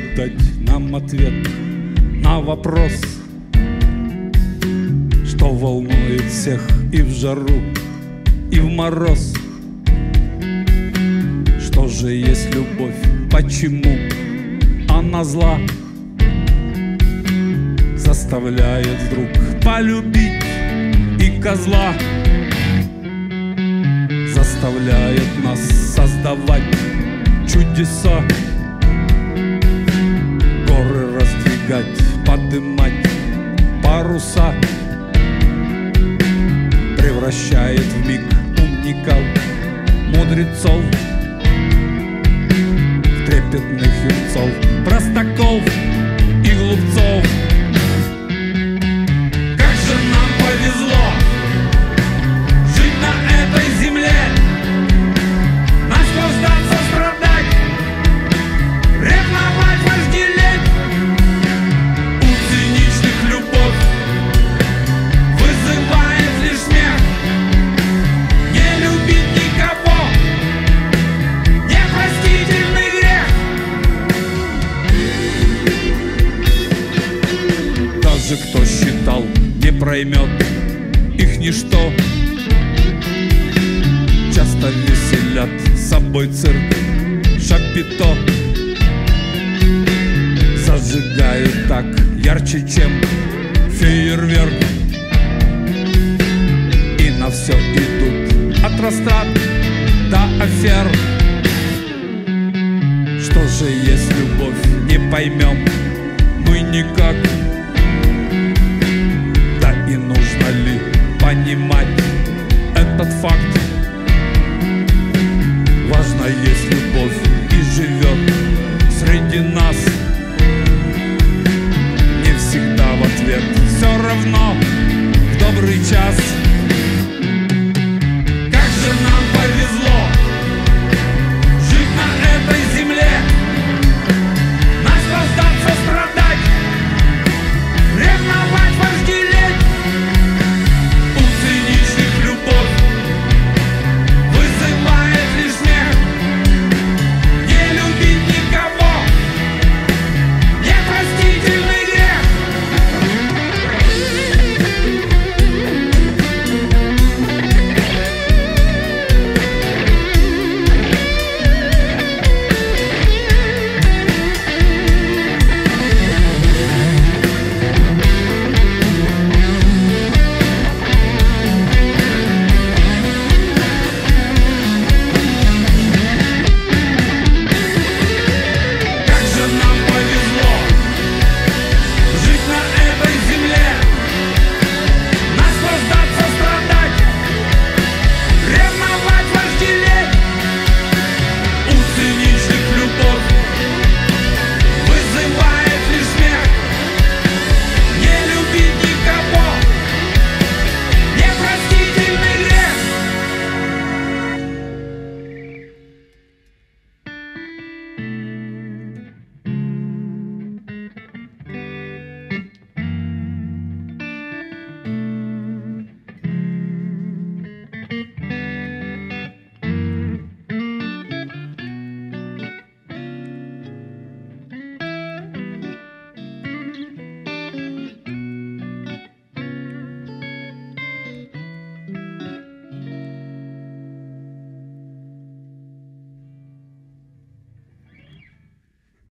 может дать нам ответ на вопрос, что волнует всех и в жару, и в мороз. Что же есть любовь, почему она зла заставляет вдруг полюбить и козла, заставляет нас создавать чудеса, горы раздвигать, поднимать паруса, превращает в миг умников, мудрецов, в трепетных юнцов, простаков и глупцов. Как же нам повезло жить на этой земле, нас нуждаться страдать, ревновать вожделеть. У циничных любовь вызывает лишь смех. Не любить никого непростительный грех. Даже кто считал, не проймет их ничто, часто веселят с собой цирк, шапито, зажигают так ярче, чем фейерверк, и на все идут от растрат до афер. Что же есть любовь, не поймем,